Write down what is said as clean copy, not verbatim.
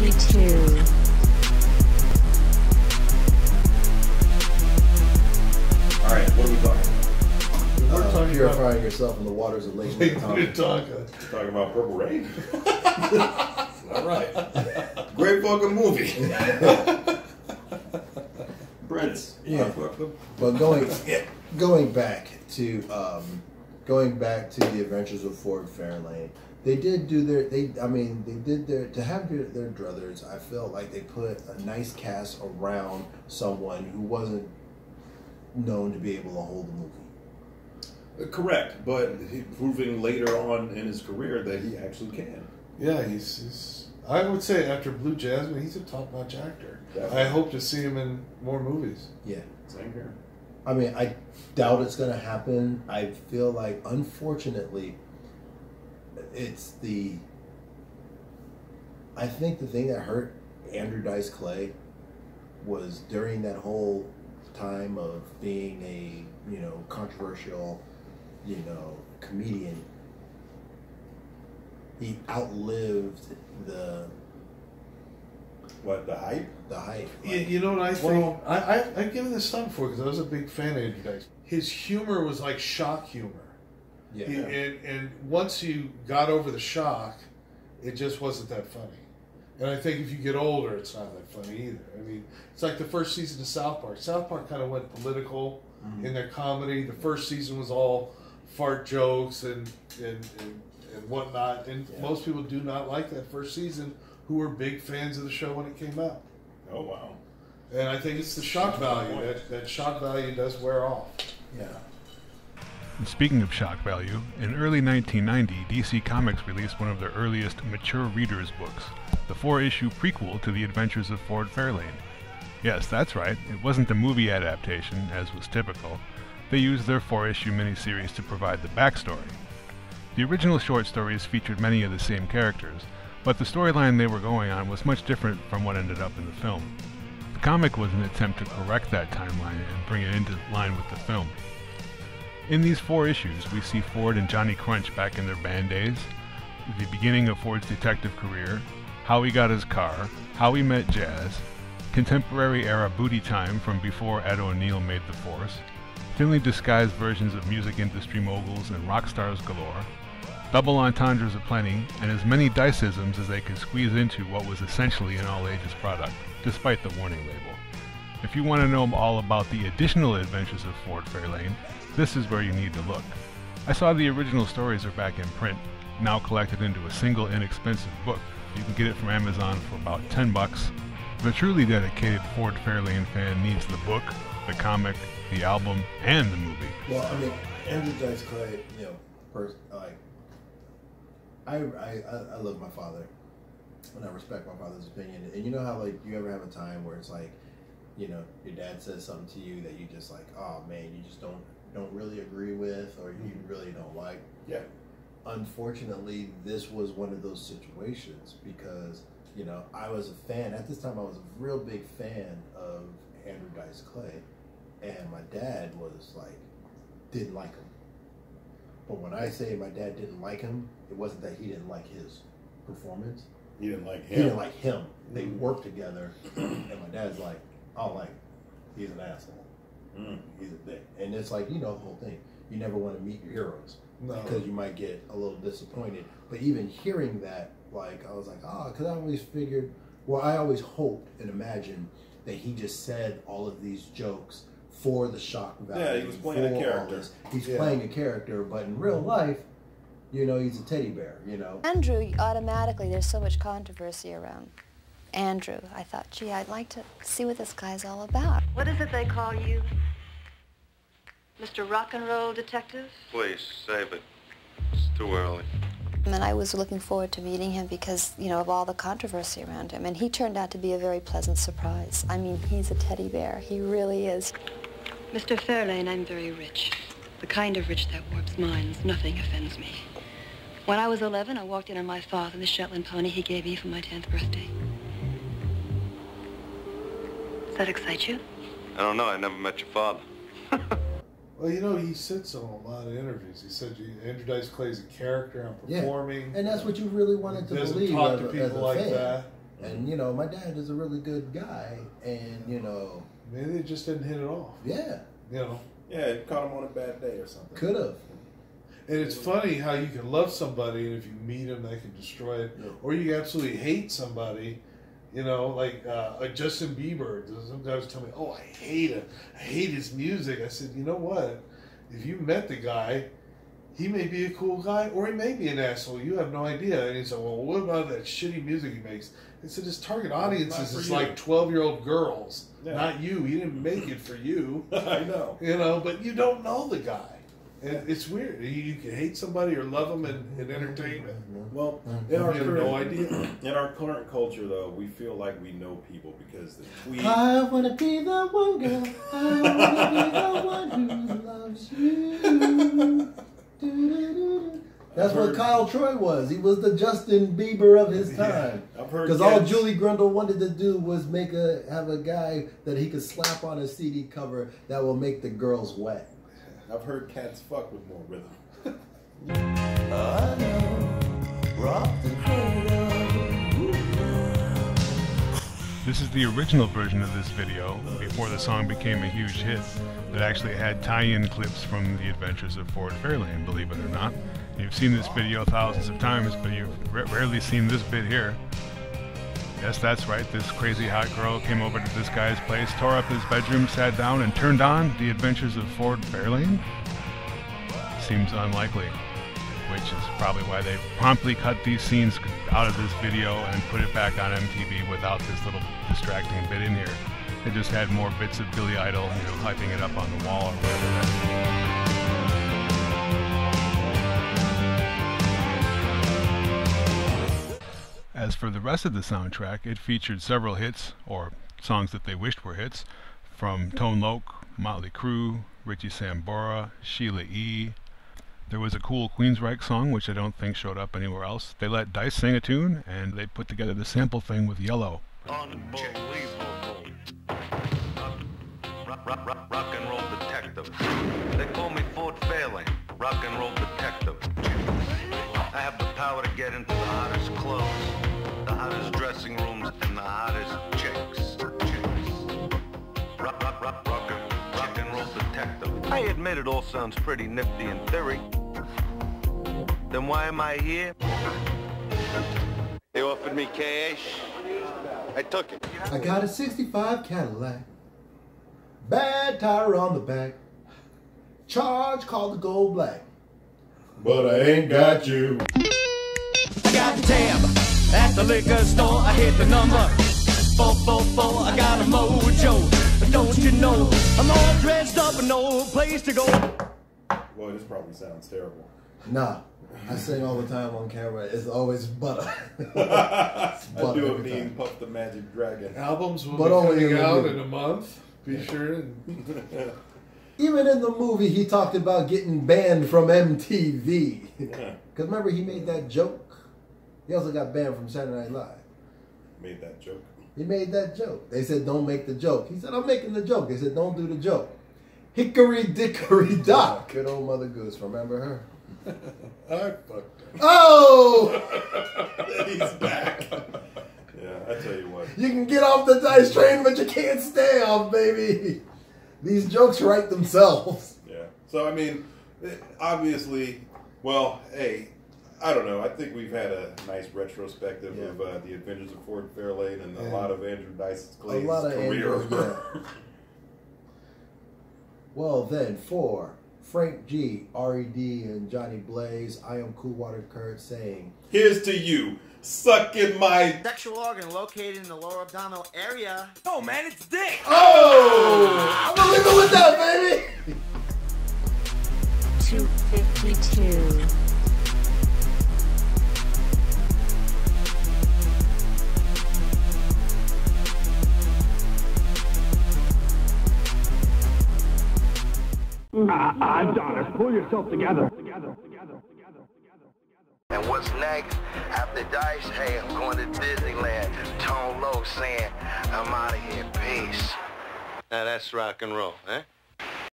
1992. All right, what are we talking about? We're talking purifying about yourself in the waters of Lake Minnetonka. Talking about Purple Rain? All right. Great fucking movie. Brits. Yeah. But going back to The Adventures of Ford Fairlane, they did do their, to have their druthers. I felt like they put a nice cast around someone who wasn't known to be able to hold the movie. Correct, but proving later on in his career that he actually can. Yeah, he's I would say after Blue Jasmine, he's a top-notch actor. Definitely. I hope to see him in more movies. Yeah. Same here. I mean, I doubt it's going to happen. I feel like, unfortunately, it's the... I think the thing that hurt Andrew Dice Clay was during that whole time of being a, controversial, comedian, he outlived the... What, the hype? The hype. Like, you know what I think? Well, I give this time for it because I was a big fan of Andrew Dice. His humor was like shock humor. Yeah. And once you got over the shock, it just wasn't that funny. And I think if you get older, it's not that funny either. I mean, it's like the first season of South Park. South Park kind of went political in their comedy. The first season was all fart jokes and whatnot. And most people do not like that first season, who were big fans of the show when it came out. Oh, wow. And I think it's the shock value. That shock value does wear off. Yeah. And speaking of shock value, in early 1990, DC Comics released one of their earliest mature readers' books, the 4-issue prequel to The Adventures of Ford Fairlane. Yes, that's right, it wasn't the movie adaptation, as was typical. They used their 4-issue miniseries to provide the backstory. The original short stories featured many of the same characters, but the storyline they were going on was much different from what ended up in the film. The comic was an attempt to correct that timeline and bring it into line with the film. In these 4 issues, we see Ford and Johnny Crunch back in their band days, the beginning of Ford's detective career, how he got his car, how he met Jazz, contemporary era booty time from before Ed O'Neill made the force, thinly disguised versions of music industry moguls and rock stars galore, double entendres aplenty, and as many Diceisms as they could squeeze into what was essentially an all-ages product, despite the warning label. If you want to know all about the additional adventures of Ford Fairlane, this is where you need to look. I saw the original stories are back in print, now collected into a single inexpensive book. You can get it from Amazon for about $10. The truly dedicated Ford Fairlane fan needs the book, the comic, the album, and the movie. Well, I mean, Andrew Dice Clay, I love my father, and I respect my father's opinion. And you know how, like, you ever have a time where it's like, your dad says something to you that you just like, oh man, you just don't really agree with, or you really don't like. Yeah. Unfortunately, this was one of those situations because I was a fan at this time. I was a real big fan of Andrew Dice Clay, and my dad was like, didn't like him. But when I say my dad didn't like him, it wasn't that he didn't like his performance. He didn't like him. He didn't like him. They worked together, and my dad's like, I don't like him. He's an asshole. He's a dick. And it's like, the whole thing. You never want to meet your heroes because you might get a little disappointed. But even hearing that, like, I was like, because I always figured, I always hoped and imagined that he just said all of these jokes for the shock value. Yeah, he was playing a character. He's playing a character, but in real life, he's a teddy bear, Andrew, automatically, there's so much controversy around Andrew. I thought, gee, I'd like to see what this guy's all about. What is it they call you? Mr. Rock and Roll Detective? Please, save it. It's too early. And I was looking forward to meeting him because, of all the controversy around him. And he turned out to be a very pleasant surprise. I mean, he's a teddy bear. He really is. Mr. Fairlane, I'm very rich. The kind of rich that warps minds. Nothing offends me. When I was 11, I walked in on my father, the Shetland pony he gave me for my 10th birthday. Does that excite you? I don't know. I never met your father. Well, he said so in a lot of interviews. He said, Andrew Dice Clay is a character, I'm performing. Yeah. And that's what you really wanted to believe. He doesn't talk to people like that. And, you know, my dad is a really good guy. And, you know. Maybe it just didn't hit it off. Yeah. You know. Yeah, it caught him on a bad day or something. Could have. And it's funny how you can love somebody, and if you meet them, they can destroy it. Yeah. Or you absolutely hate somebody. You know, like Justin Bieber. Some guys tell me, oh, I hate him. I hate his music. I said, you know what? If you met the guy, he may be a cool guy, or he may be an asshole. You have no idea. And he said, well, what about that shitty music he makes? I said, his target audience is like 12-year-old girls, not you. He didn't make it for you. I know. You know, but you don't know the guy. And it's weird. You can hate somebody or love them in entertainment. Well, in our current culture, though, we feel like we know people because the tweet. I want to be the one girl. I want to be the one who loves you. That's what Kyle Troy was. He was the Justin Bieber of his time. Yeah, I've heard. Because all Julie Grendel wanted to do was have a guy that he could slap on a CD cover that will make the girls wet. I've heard cats fuck with more rhythm. I know, rock the cradle. This is the original version of this video, before the song became a huge hit, that actually had tie-in clips from The Adventures of Ford Fairlane, believe it or not. You've seen this video thousands of times, but you've rarely seen this bit here. Yes, that's right, this crazy hot girl came over to this guy's place, tore up his bedroom, sat down, and turned on The Adventures of Ford Fairlane? Seems unlikely, which is probably why they promptly cut these scenes out of this video and put it back on MTV without this little distracting bit in here. They just had more bits of Billy Idol, you know, hyping it up on the wall or whatever. As for the rest of the soundtrack, it featured several hits, or songs that they wished were hits, from Tone Loc, Motley Crue, Richie Sambora, Sheila E. There was a cool Queensrÿche song, which I don't think showed up anywhere else. They let Dice sing a tune, and they put together the sample thing with Yellow. Unbelievable. Rock and roll detective. They call me Ford Fairlane, rock and roll detective. I have the power to get into the hottest clothes, the hottest dressing rooms, and the hottest chicks. Rock and roll detective. I admit it all sounds pretty nifty in theory. Then why am I here? They offered me cash. I took it. I got a 65 Cadillac. Bad tire on the back. Charge called the gold black. But I ain't got you. I got a tab. At the liquor store, I hit the number 444, I got a mojo. But don't you know, I'm all dressed up and no place to go. Boy, this probably sounds terrible. Nah, I sing all the time on camera. It's always butter. It's butter. I do it being Puff the Magic Dragon. Albums will be coming out in a month. Be sure. Even in the movie, he talked about getting banned from MTV. Because remember, he made that joke. He also got banned from Saturday Night Live. Made that joke. He made that joke. They said, don't make the joke. He said, I'm making the joke. They said, don't do the joke. Hickory dickory dock. Good old Mother Goose. Remember her? I fucked her. Oh! He's back. Yeah, I tell you what. You can get off the Dice train, but you can't stay off, baby. These jokes write themselves. Yeah. So, I mean, obviously, well, hey, I don't know. I think we've had a nice retrospective of The Adventures of Ford Fairlane and a lot of Andrew Dice Clay's career. Well, then, for Frank G., R.E.D., and Johnny Blaze, I am Cool Water Curt saying, here's to you, sucking my sexual organ located in the lower abdominal area. Oh, man, it's dick. Oh! I'm gonna leave it with that, baby! 252. Adonis, pull yourself together. And what's next? After Dice, hey, I'm going to Disneyland. Tone Loc saying, I'm out of here, peace. Now that's rock and roll, eh?